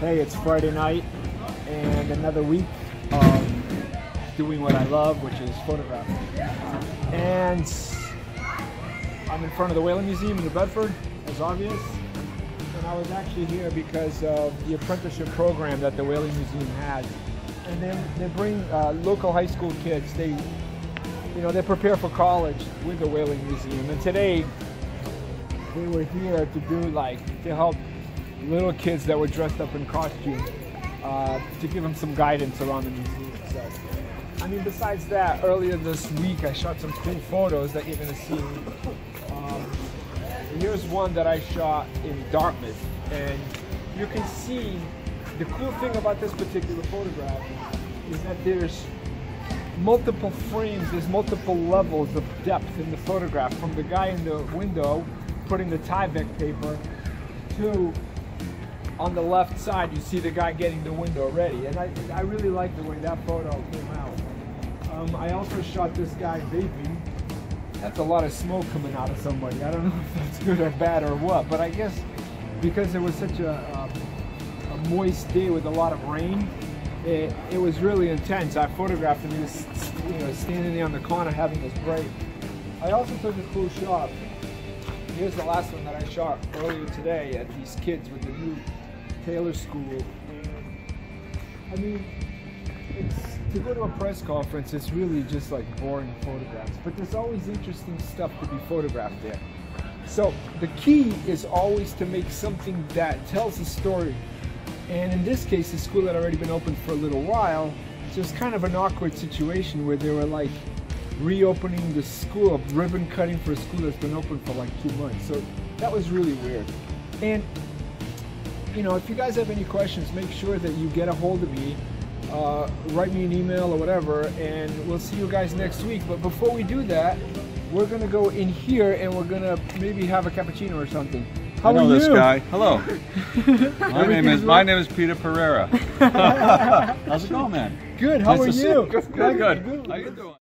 Hey, it's Friday night and another week of doing what I love, which is photographing. And I'm in front of the Whaling Museum in New Bedford, as obvious. And I was actually here because of the apprenticeship program that the Whaling Museum has. And they bring local high school kids. They prepare for college with the Whaling Museum. And today, they were here to help little kids that were dressed up in costume to give them some guidance around the museum. So, I mean, besides that, earlier this week I shot some cool photos that you're gonna see. Here's one that I shot in Dartmouth, and you can see the cool thing about this particular photograph is that there's multiple frames, there's multiple levels of depth in the photograph, from the guy in the window putting the Tyvek paper to, on the left side, you see the guy getting the window ready. And I really like the way that photo came out. I also shot this guy vaping. That's a lot of smoke coming out of somebody. I don't know if that's good or bad or what, but I guess because it was such a moist day with a lot of rain, it was really intense. I photographed him just standing there on the corner having his break. I also took a cool shot. Here's the last one that I shot earlier today at these kids with the new Taylor School. I mean, to go to a press conference, it's really just like boring photographs, but there's always interesting stuff to be photographed there. So the key is always to make something that tells a story. And in this case, the school had already been open for a little while, so it's kind of an awkward situation where they were like reopening the school, ribbon cutting for a school that's been open for like 2 months. So that was really weird. And if you guys have any questions, make sure that you get a hold of me. Write me an email or whatever, and we'll see you guys next week. But before we do that, we're gonna go in here and we're gonna maybe have a cappuccino or something. How are you? I know this guy. Hello. my name is Peter Pereira. How's it going, man? Good. How are you? Good. Good. How you doing?